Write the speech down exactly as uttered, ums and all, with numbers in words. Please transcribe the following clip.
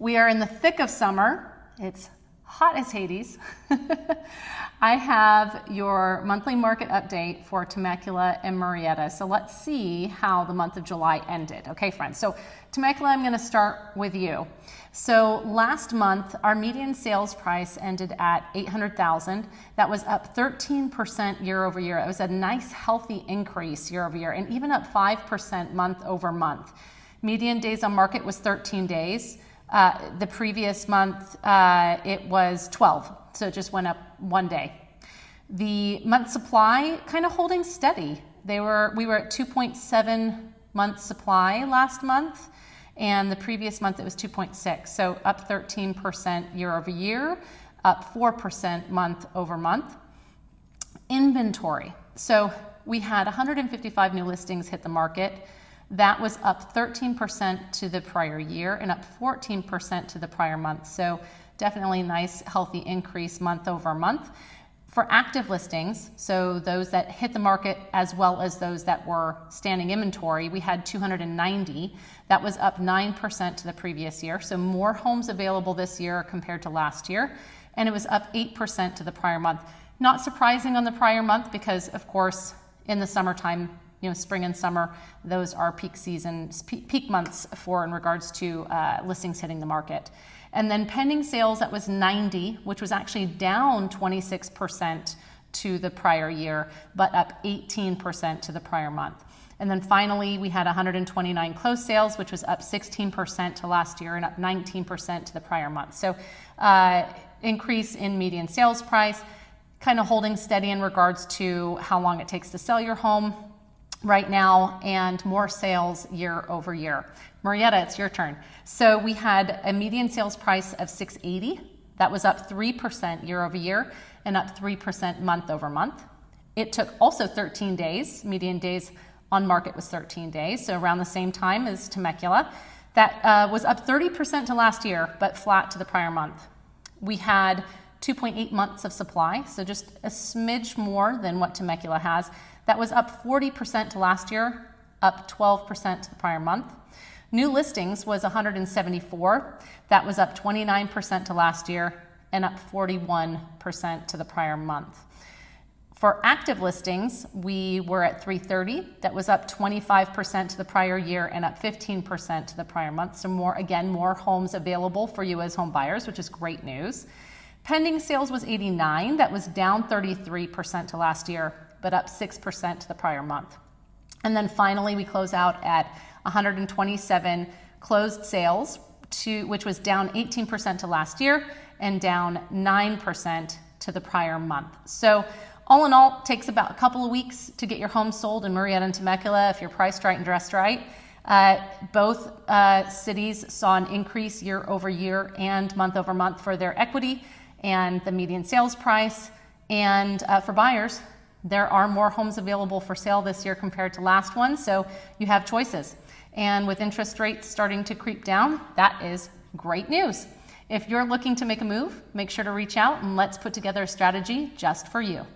We are in the thick of summer. It's hot as Hades. I have your monthly market update for Temecula and Murrieta. So let's see how the month of July ended. Okay, friends. So Temecula, I'm going to start with you. So last month, our median sales price ended at eight hundred thousand dollars. That was up thirteen percent year over year. It was a nice, healthy increase year over year, and even up five percent month over month. Median days on market was thirteen days. Uh, the previous month, uh, it was twelve, so it just went up one day. The month supply kind of holding steady. They were, we were at two point seven month supply last month, and the previous month it was two point six, so up thirteen percent year over year, up four percent month over month. Inventory. So we had one hundred fifty-five new listings hit the market. That was up thirteen percent to the prior year and up fourteen percent to the prior month. So definitely a nice, healthy increase month over month. For active listings, so those that hit the market as well as those that were standing inventory, we had two hundred ninety. That was up nine percent to the previous year. So more homes available this year compared to last year. And it was up eight percent to the prior month. Not surprising on the prior month because, of course, in the summertime, you know, spring and summer, those are peak season, peak months for in regards to uh, listings hitting the market. And then pending sales, that was ninety, which was actually down twenty-six percent to the prior year, but up eighteen percent to the prior month. And then finally, we had one hundred twenty-nine closed sales, which was up sixteen percent to last year and up nineteen percent to the prior month. So uh, increase in median sales price, kind of holding steady in regards to how long it takes to sell your home right now, and more sales year over year. Marietta, it's your turn. So we had a median sales price of six eighty. That was up three percent year over year and up three percent month over month. It took also thirteen days. Median days on market was thirteen days. So around the same time as Temecula. That uh, was up thirty percent to last year, but flat to the prior month. We had two point eight months of supply. So just a smidge more than what Temecula has. That was up forty percent to last year, up twelve percent to the prior month. New listings was one hundred seventy-four. That was up twenty-nine percent to last year and up forty-one percent to the prior month. For active listings, we were at three thirty. That was up twenty-five percent to the prior year and up fifteen percent to the prior month. So more, again, more homes available for you as home buyers, which is great news. Pending sales was eighty-nine. That was down thirty-three percent to last year, but up six percent to the prior month. And then finally, we close out at one hundred twenty-seven closed sales, to, which was down eighteen percent to last year and down nine percent to the prior month. So all in all, it takes about a couple of weeks to get your home sold in Murrieta and Temecula if you're priced right and dressed right. Uh, both uh, cities saw an increase year over year and month over month for their equity and the median sales price. And uh, for buyers, there are more homes available for sale this year compared to last one, so you have choices. And with interest rates starting to creep down, that is great news. If you're looking to make a move, make sure to reach out and let's put together a strategy just for you.